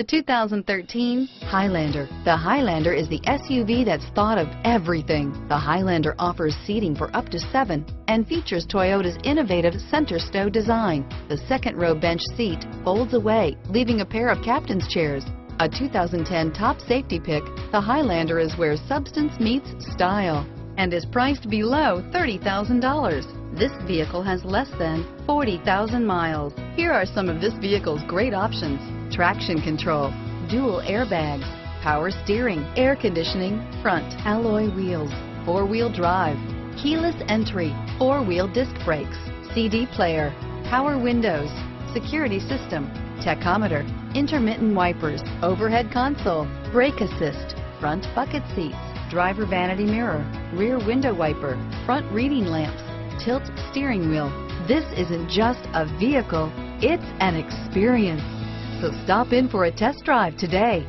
The 2013 Highlander. The Highlander is the SUV that's thought of everything. The Highlander offers seating for up to 7 and features Toyota's innovative center stow design. The second row bench seat folds away, leaving a pair of captain's chairs. A 2010 top safety pick, the Highlander is where substance meets style and is priced below $30,000. This vehicle has less than 40,000 miles. Here are some of this vehicle's great options: traction control, dual airbags, power steering, air conditioning, front alloy wheels, four-wheel drive, keyless entry, four-wheel disc brakes, CD player, power windows, security system, tachometer, intermittent wipers, overhead console, brake assist, front bucket seats, driver vanity mirror, rear window wiper, front reading lamps, tilt steering wheel. This isn't just a vehicle, it's an experience. So stop in for a test drive today.